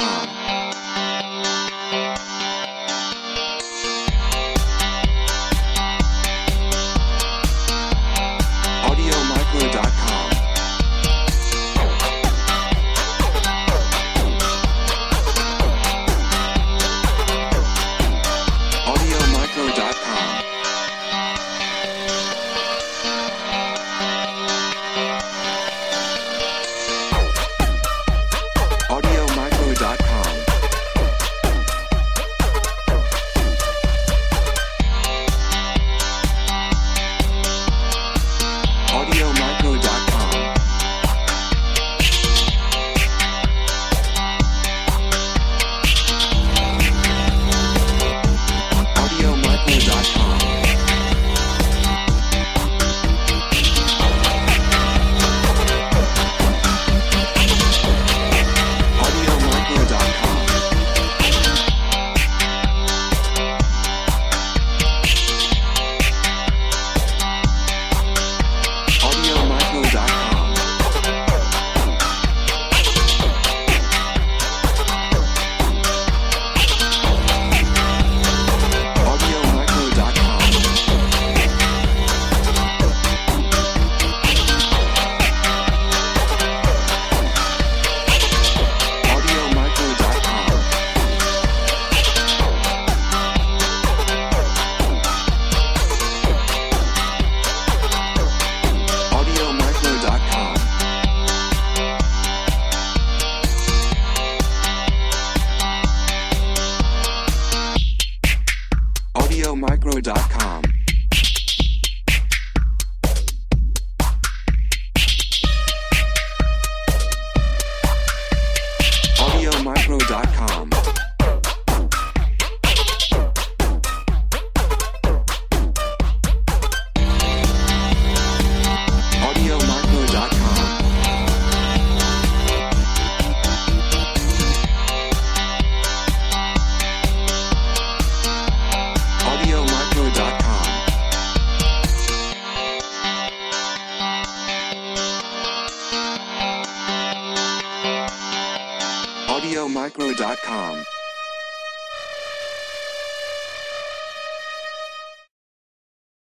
AudioMicro.com. AudioMicro.com. AudioMicro.com. AudioMicro.com.